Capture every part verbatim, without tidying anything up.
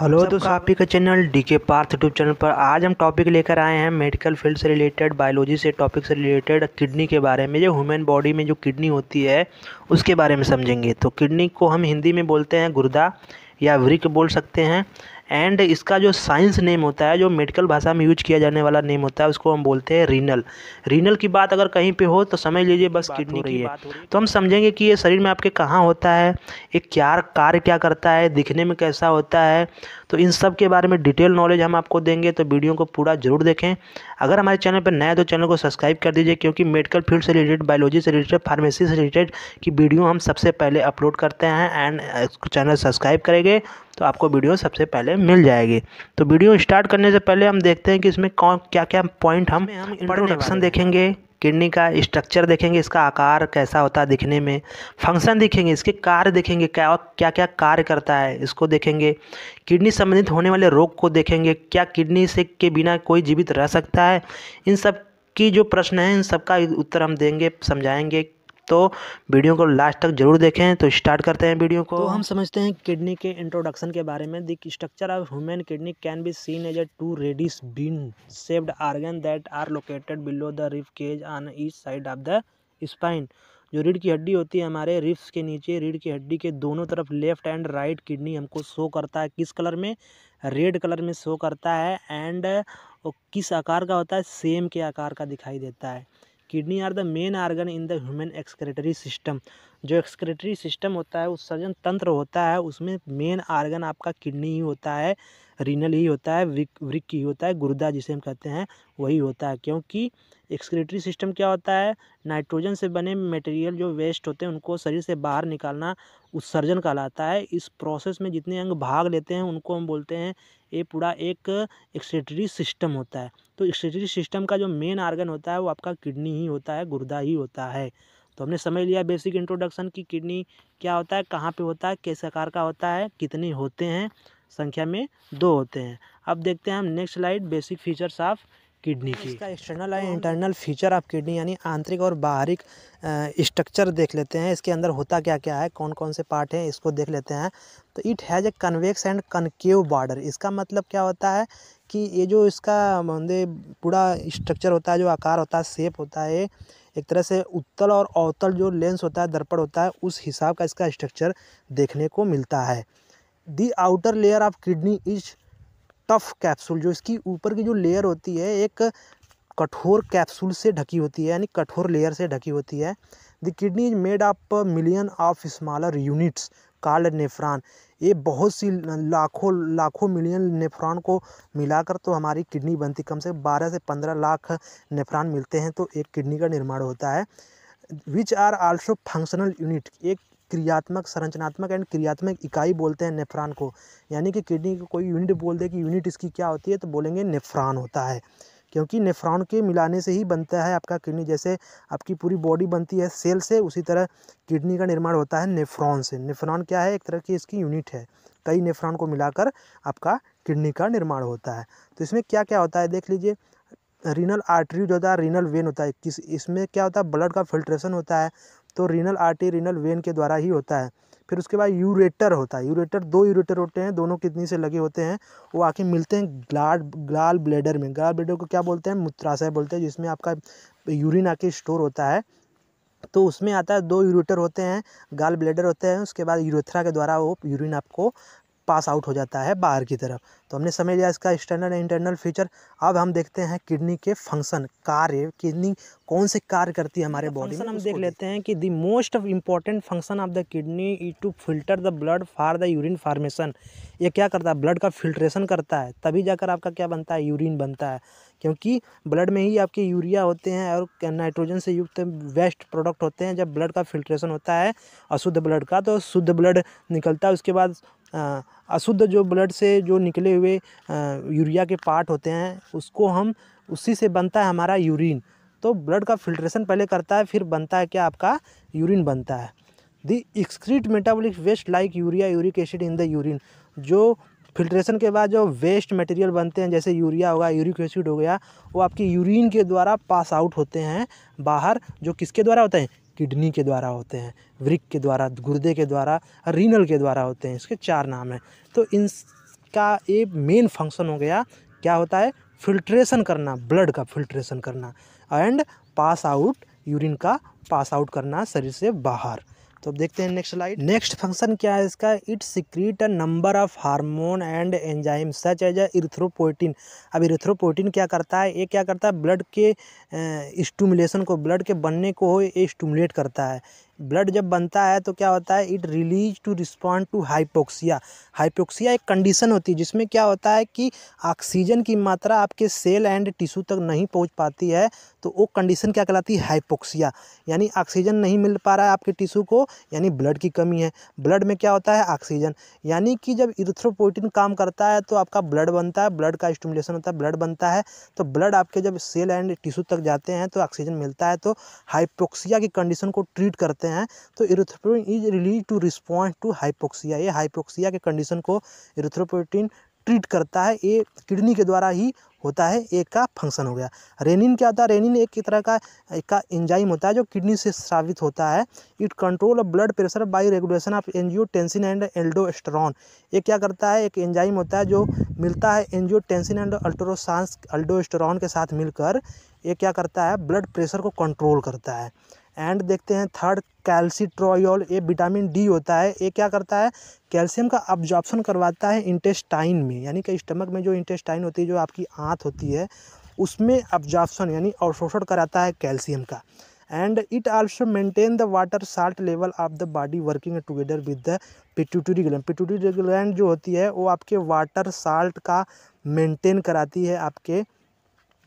Hello दोस्तों, आप ही का channel DK Parth YouTube channel पर आज हम टॉपिक लेकर आए हैं मेडिकल फील्ड से रिलेटेड, बायोलॉजी से टॉपिक से रिलेटेड किडनी के बारे में। जो ह्यूमन बॉडी में जो किडनी होती है उसके बारे में समझेंगे। तो किडनी को हम हिंदी में बोलते हैं गुर्दा या वृक्क बोल सकते हैं। एंड इसका जो साइंस नेम होता है, जो मेडिकल भाषा में यूज किया जाने वाला नेम होता है, उसको हम बोलते हैं रीनल। रीनल की बात अगर कहीं पे हो तो समझ लीजिए बस किडनी की है। तो हम समझेंगे कि ये शरीर में आपके कहाँ होता है, ये क्या कार्य क्या करता है, दिखने में कैसा होता है। तो इन सब के बारे में डिटेल नॉलेज हम आपको देंगे। तो वीडियो को पूरा जरूर देखें। अगर हमारे चैनल पर नया है तो चैनल को सब्सक्राइब कर दीजिए, क्योंकि मेडिकल फील्ड से रिलेटेड, बायोलॉजी से रिलेटेड, फार्मेसी से रिलेटेड की वीडियो हम सबसे पहले अपलोड करते हैं। एंड चैनल सब्सक्राइब करेंगे तो आपको वीडियो सबसे पहले मिल जाएगी। तो वीडियो स्टार्ट करने से पहले हम देखते हैं कि इसमें कौन क्या क्या पॉइंट हम इंट्रोडक्शन देखेंगे, किडनी का स्ट्रक्चर देखेंगे, इसका आकार कैसा होता है दिखने में, फंक्शन देखेंगे, इसके कार्य देखेंगे, क्या क्या क्या कार्य करता है इसको देखेंगे, किडनी संबंधित होने वाले रोग को देखेंगे, क्या किडनी से के बिना कोई जीवित रह सकता है। इन सब की जो प्रश्न है इन सबका उत्तर हम देंगे, समझाएँगे। तो वीडियो को लास्ट तक जरूर देखें। तो स्टार्ट करते हैं वीडियो को। तो हम समझते हैं किडनी के इंट्रोडक्शन के बारे में। The structure of human kidney can be seen as a two reddish bean shaped organ that are located below the rib cage on each side of the spine. जो रीढ़ की हड्डी होती है हमारे रिब्स के नीचे, रीढ़ की हड्डी के दोनों तरफ लेफ्ट एंड राइट किडनी हमको शो करता है। किस कलर में? रेड कलर में शो करता है। एंड किस आकार का होता है? सेम के आकार का दिखाई देता है। Kidney are the main organ in the human excretory system. जो एक्सक्रेटरी सिस्टम होता है, उत्सर्जन तंत्र होता है, उसमें मेन आर्गन आपका किडनी ही होता है, रीनल ही होता है, वृक्क ही होता है, गुर्दा जिसे हम कहते हैं वही होता है। क्योंकि एक्सक्रेटरी सिस्टम क्या होता है? नाइट्रोजन से बने मटेरियल जो वेस्ट होते हैं उनको शरीर से बाहर निकालना उत्सर्जन कहलाता है। इस प्रोसेस में जितने अंग भाग लेते हैं उनको हम बोलते हैं, ये पूरा एक एक्सक्रेटरी सिस्टम होता है। तो एक्सक्रेटरी सिस्टम का जो मेन आर्गन होता है वो आपका किडनी ही होता है, गुर्दा ही होता है। तो हमने समझ लिया बेसिक इंट्रोडक्शन की किडनी क्या होता है, कहाँ पे होता है, किस आकार का होता है, कितने होते हैं, संख्या में दो होते हैं। अब देखते हैं हम next slide, basic features of kidney की। इसका external and internal feature of kidney यानी आंतरिक और बाहरिक स्ट्रक्चर देख लेते हैं। इसके अंदर होता क्या क्या है, कौन कौन से पार्ट हैं, इसको देख लेते हैं। तो it has a convex and concave border. इसका मतलब क्या होता है कि ये जो इसका मंदे पूरा स्ट्रक्चर होता है, जो आकार होता है, शेप होता है, एक तरह से उत्तल और अवतल जो लेंस होता है, दर्पण होता है, उस हिसाब का इसका स्ट्रक्चर देखने को मिलता है। The outer layer of kidney is tough capsule. जो इसकी ऊपर की जो लेयर होती है एक कठोर कैप्सूल से ढकी होती है, यानी कठोर लेयर से ढकी होती है। The kidney is made up million of smaller units called nephron. ये बहुत सी लाखों लाखों मिलियन नेफ्रॉन को मिलाकर तो हमारी किडनी बनती, कम से बारह से पंद्रह लाख नेफ्रॉन मिलते हैं तो एक किडनी का निर्माण होता है। Which are also functional unit. एक क्रियात्मक, संरचनात्मक एंड क्रियात्मक इकाई बोलते हैं नेफ्रॉन को। यानी कि किडनी को कोई यूनिट बोल दे कि यूनिट इसकी क्या होती है तो बोलेंगे नेफ्रॉन होता है, क्योंकि नेफ्रॉन के मिलाने से ही बनता है आपका किडनी। जैसे आपकी पूरी बॉडी बनती है सेल से, उसी तरह किडनी का निर्माण होता है नेफ्रॉन से। नेफ्रॉन क्या है? एक तरह की इसकी यूनिट है। कई नेफ्रॉन को मिलाकर आपका किडनी का निर्माण होता है। तो इसमें क्या क्या होता है देख लीजिए। रीनल आर्टरी जो होता है, रीनल वेन होता है, किस इसमें क्या होता है? ब्लड का फिल्ट्रेशन होता है, तो रीनल आर्टरी रीनल वेन के द्वारा ही होता है। फिर उसके बाद यूरेटर होता है। यूरेटर दो यूरेटर होते हैं, दोनों किडनी से लगे होते हैं, वो आके मिलते हैं ग्लाड ग्लाल ब्लैडर में। ग्लाल ब्लैडर को क्या बोलते हैं? मूत्राशय बोलते हैं, जिसमें आपका यूरिन आके स्टोर होता है। तो उसमें आता है दो यूरेटर होते हैं, ग्लाल ब्लैडर होते हैं। उसके बाद यूरेथ्रा के द्वारा वो यूरिन आपको पास आउट हो जाता है बाहर की तरफ। तो हमने समझ लिया इसका एक्सटर्नल एंड इंटरनल फीचर। अब हम देखते हैं किडनी के फंक्शन, कार्य। किडनी कौन से कार्य करती है हमारे बॉडी में हम देख लेते हैं कि the most important function of the kidney is to filter the blood for the urine formation. ये क्या करता है? ब्लड का फिल्ट्रेशन करता है, तभी जाकर आपका क्या बनता है? यूरिन बनता है। क्योंकि ब्लड में ही आपके यूरिया होते हैं और नाइट्रोजन से युक्त वेस्ट प्रोडक्ट होते हैं। जब ब्लड का फिल्ट्रेशन होता है अशुद्ध ब्लड का, तो शुद्ध ब्लड निकलता है। उसके बाद अशुद्ध जो ब्लड से जो निकले हुए यूरिया के पार्ट होते हैं उसको हम, उसी से बनता है हमारा यूरिन। तो ब्लड का फिल्ट्रेशन पहले करता है, फिर बनता है क्या? आपका यूरिन बनता है। The excrete metabolic waste like urea, uric acid in the urine. जो फिल्ट्रेशन के बाद जो वेस्ट मटेरियल बनते हैं, जैसे यूरिया होगा, यूरिक एसिड हो गया, वो आपके यूरिन के द्वारा पास आउट होते हैं बाहर, जो किसके द्वारा होते हैं? किडनी के द्वारा होते हैं, वृक्क के द्वारा, गुर्दे के द्वारा, रीनल के द्वारा होते हैं। इसके चार नाम हैं। तो इन का ये मेन फंक्शन हो गया, क्या होता है, फिल्ट्रेशन करना, ब्लड का फिल्ट्रेशन करना एंड पास आउट, यूरिन का पास आउट करना शरीर से बाहर। तो अब देखते हैं नेक्स्ट स्लाइड। नेक्स्ट फंक्शन क्या है इसका, it secrete a number of hormone and enzyme such as erythropoietin. अब इरिथ्रोपोइटिन क्या करता है, ये क्या करता है, ब्लड के स्टिमुलेशन को, ब्लड के बनने को हो, ये स्टिमुलेट करता है। ब्लड जब बनता है तो क्या होता है, it release to respond to hypoxia. Hypoxia एक कंडीशन होती है जिसमें क्या होता है कि ऑक्सीजन की मात्रा आपके सेल एंड टिश्यू तक नहीं पहुंच पाती है, तो वो कंडीशन क्या कहलाती है, हाइपोक्सिया। यानी ऑक्सीजन नहीं मिल पा रहा है आपके टिश्यू को, यानी ब्लड की कमी है। ब्लड में क्या होता है, ऑक्सीजन। यानी कि जब इरिथ्रोपोइटिन काम करता है तो आपका ब्लड बनता है, ब्लड का स्टिमुलेशन होता है, ब्लड बनता है, तो ब्लड आपके जब सेल एंड टिश्यू तक जाते हैं तो ऑक्सीजन मिलता है। तो हाइपोक्सिया की कंडीशन को ट्रीट करते हैं, तो erythropoietin is release to respond to hypoxia. ये हाइपोक्सिया के कंडीशन को इरिथ्रोपोइटिन ट्रीट करता है, ये किडनी के द्वारा ही होता है। एक का फंक्शन हो गया। रेनिन क्या होता है, रेनिन एक तरह का एक का एंजाइम होता है जो किडनी से स्रावित होता है। It control of blood pressure by regulation of angiotensin and aldosterone. ये क्या करता है, एक एंजाइम होता है जो मिलता है एंजियोटेंसिन एंड अल्टरोसांस एल्डोस्टेरॉन के साथ मिलकर, ये क्या करता है, ब्लड प्रेशर को कंट्रोल करता है। एंड देखते हैं थर्ड, कैल्सिट्रोल। ये विटामिन डी होता है, ये क्या करता है, कैल्शियम का अब्जॉर्प्शन करवाता है इंटेस्टाइन में, यानी कि स्टमक में जो इंटेस्टाइन होती है, जो आपकी आंत होती है, उसमें अब्जॉर्प्शन यानी अवशोषण कराता है कैल्शियम का। And it also maintain the water salt level of the body working together with the pituitary gland. Pituitary gland जो होती है वो आपके वाटर साल्ट का मेंटेन कराती है, आपके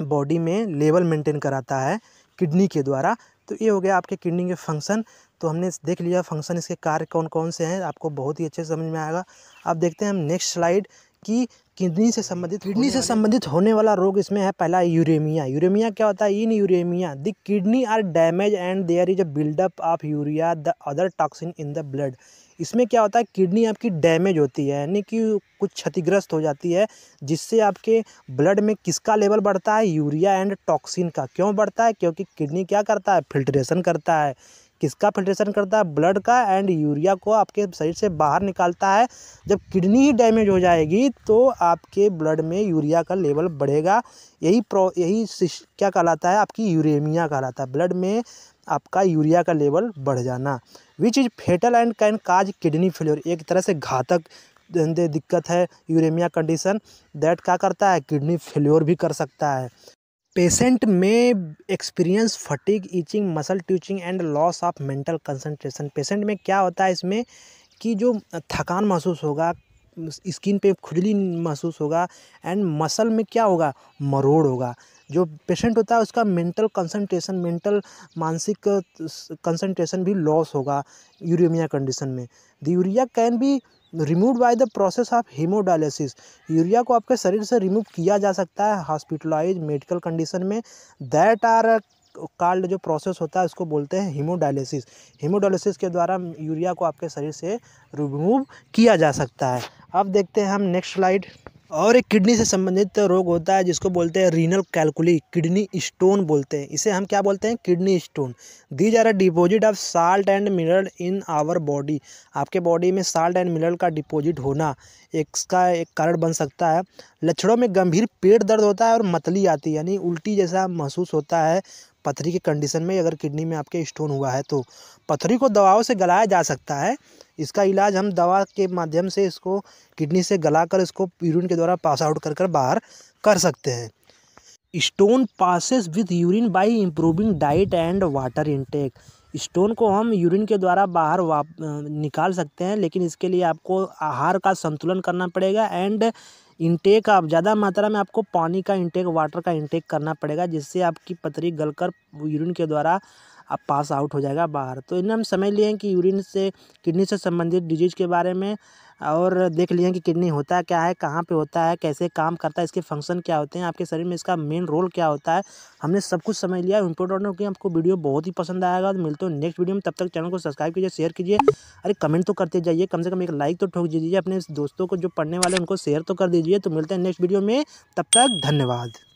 बॉडी में लेवल मेंटेन कराता है किडनी के द्वारा। तो ये हो गया आपके किडनी के फंक्शन। तो हमने देख लिया फंक्शन, इसके कार्य कौन कौन से हैं, आपको बहुत ही अच्छे से समझ में आएगा। अब देखते हैं हम नेक्स्ट स्लाइड कि किडनी से संबंधित किडनी से संबंधित होने वाला रोग इसमें है। पहला यूरेमिया। यूरेमिया क्या होता है, in uremia the kidney are damage and there is a buildup of urea the other toxin in the blood. इसमें क्या होता है, किडनी आपकी डैमेज होती है, यानी कि कुछ क्षतिग्रस्त हो जाती है, जिससे आपके ब्लड में किसका लेवल बढ़ता है, यूरिया एंड टॉक्सिन का। क्यों बढ़ता है, क्योंकि किडनी क्या करता है, फिल्ट्रेशन करता है। किसका फिल्ट्रेशन करता है, ब्लड का, एंड यूरिया को आपके शरीर से बाहर निकालता है। जब किडनी ही डैमेज हो जाएगी तो आपके ब्लड में यूरिया का लेवल बढ़ेगा, यही प्रो यही क्या कहलाता है, आपकी यूरेमिया कहलाता है, ब्लड में आपका यूरिया का लेवल बढ़ जाना। Which is fatal and can cause kidney failure. एक तरह से घातक दिक्कत है यूरेमिया कंडीशन, दैट क्या करता है, किडनी फेलियर भी कर सकता है। पेशेंट में experience fatigue, itching, muscle twitching and loss of mental concentration. Patient में क्या होता है इसमें कि जो थकान महसूस होगा, स्किन पे खुजली महसूस होगा, एंड मसल में क्या होगा, मरोड़ होगा। जो पेशेंट होता है उसका मेंटल कंसंट्रेशन, मेंटल मानसिक कंसंट्रेशन भी लॉस होगा यूरेमिया कंडीशन में। The urea can be remove by the process of hemodialysis. Urea को आपके शरीर से रिमूव किया जा सकता है हॉस्पिटलाइज मेडिकल कंडीशन में, दैट आर कॉल्ड, जो प्रोसेस होता है उसको बोलते हैं हीमोडायलिसिस। हीमोडायलिसिस के द्वारा यूरिया को आपके शरीर से रिमूव किया जा सकता है। अब देखते हैं हम नेक्स्ट स्लाइड। और एक किडनी से संबंधित रोग होता है जिसको बोलते हैं रीनल कैलकुली, किडनी स्टोन बोलते हैं इसे। हम क्या बोलते हैं, kidney stone. These are a deposit of salt and mineral in our body. आपके बॉडी में साल्ट एंड मिनरल का डिपोजिट होना इसका एक कारण बन सकता है। लक्षणों में गंभीर पेट दर्द होता है और मतली आती है, यानी उल्टी जैसा महसूस होता है पथरी की कंडीशन में, अगर किडनी में आपके स्टोन हुआ है तो। पथरी को दवाओं से गलाया जा सकता है, इसका इलाज हम दवा के माध्यम से इसको किडनी से गलाकर इसको यूरिन के द्वारा पास आउट कर कर बाहर कर सकते हैं। Stone passes with urine by improving diet and water intake. Stone को हम यूरिन के द्वारा बाहर वाप निकाल सकते हैं, लेकिन इसके लिए आपको आहार का संतुलन करना पड़ेगा एंड इनटेक, आप ज़्यादा मात्रा में आपको पानी का इनटेक, वाटर का इनटेक करना पड़ेगा, जिससे आपकी पथरी गलकर यूरिन के द्वारा आप पास आउट हो जाएगा बाहर। तो इन्हें हम समझ लिए हैं कि यूरिन से किडनी से संबंधित डिजीज़ के बारे में, और देख लिए हैं कि किडनी होता क्या है, कहाँ पे होता है, कैसे काम करता है, इसके फंक्शन क्या होते हैं, आपके शरीर में इसका मेन रोल क्या होता है, हमने सब कुछ समझ लिया। इंपॉर्टेंट हो कि आपको वीडियो बहुत ही पसंद आएगा। तो मिलते हो नेक्स्ट वीडियो में, तब तक चैनल को सब्सक्राइब कीजिए, शेयर कीजिए, अरे कमेंट तो करते जाइए, कम से कम एक लाइक तो ठोक दीजिए, अपने दोस्तों को जो पढ़ने वाले उनको शेयर तो कर दीजिए। तो मिलते हैं नेक्स्ट वीडियो में, तब तक धन्यवाद।